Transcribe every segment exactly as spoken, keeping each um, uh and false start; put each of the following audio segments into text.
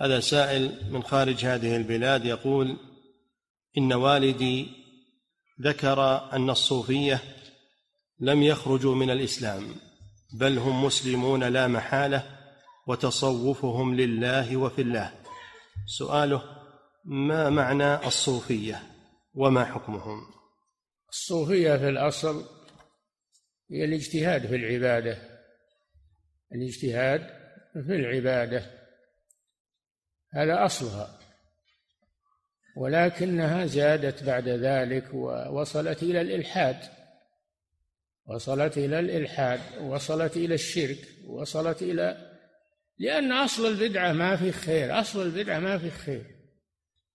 هذا سائل من خارج هذه البلاد يقول: إن والدي ذكر أن الصوفية لم يخرجوا من الإسلام بل هم مسلمون لا محالة وتصوفهم لله وفي الله. سؤاله: ما معنى الصوفية وما حكمهم؟ الصوفية في الأصل هي الاجتهاد في العبادة، الاجتهاد في العبادة هذا أصلها، ولكنها زادت بعد ذلك ووصلت إلى الإلحاد، وصلت إلى الإلحاد وصلت إلى الشرك، وصلت إلى لأن أصل البدعة ما في خير، أصل البدعة ما في خير.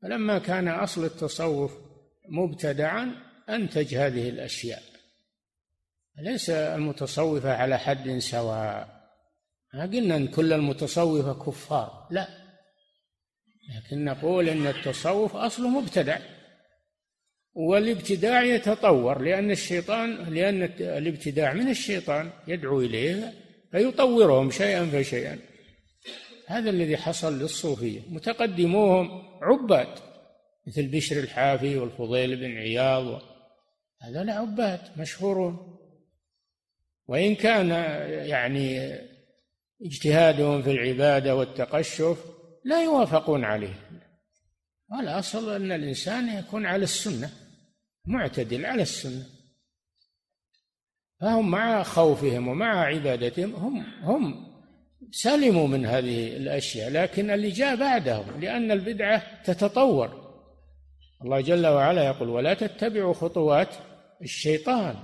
فلما كان أصل التصوف مبتدعا أنتج هذه الأشياء. ليس المتصوفة على حد سواء، ما قلنا أن كل المتصوفة كفار، لا، لكن نقول أن التصوف أصله مبتدع، والابتداع يتطور لأن الشيطان لأن الابتداع من الشيطان يدعو إليه فيطورهم شيئا فشيئا. هذا الذي حصل للصوفية. متقدموهم عباد مثل بشر الحافي والفضيل بن عياض، هذول عباد مشهورون، وإن كان يعني اجتهادهم في العبادة والتقشف لا يوافقون عليه. والأصل أن الإنسان يكون على السنة، معتدل على السنة. فهم مع خوفهم ومع عبادتهم هم هم سلموا من هذه الأشياء، لكن اللي جاء بعدهم، لأن البدعة تتطور. الله جل وعلا يقول: ولا تتبعوا خطوات الشيطان.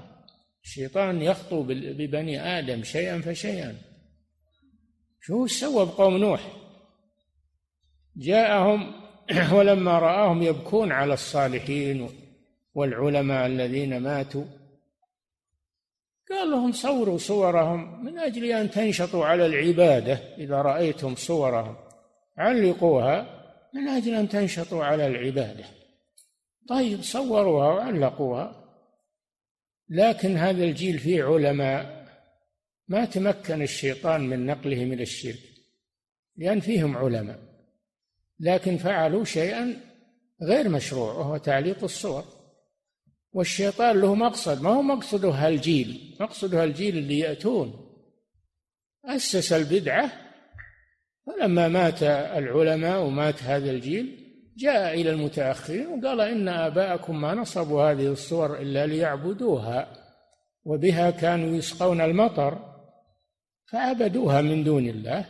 الشيطان يخطو ببني آدم شيئا فشيئا. شو سوى بقوم نوح؟ جاءهم ولما رآهم يبكون على الصالحين والعلماء الذين ماتوا قال لهم: صوروا صورهم من أجل أن تنشطوا على العبادة، إذا رأيتم صورهم علقوها من أجل أن تنشطوا على العبادة. طيب، صوروها وعلقوها، لكن هذا الجيل فيه علماء ما تمكن الشيطان من نقلهم إلى الشرك، لأن فيهم علماء، لكن فعلوا شيئا غير مشروع وهو تعليق الصور. والشيطان له مقصد، ما هو مقصده هالجيل، مقصده هالجيل اللي يأتون. أسس البدعة، فلما مات العلماء ومات هذا الجيل جاء إلى المتأخرين وقال: إن آباءكم ما نصبوا هذه الصور إلا ليعبدوها، وبها كانوا يسقون المطر، فعبدوها من دون الله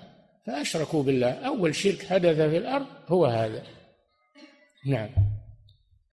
فأشركوا بالله. أول شرك حدث في الأرض هو هذا. نعم.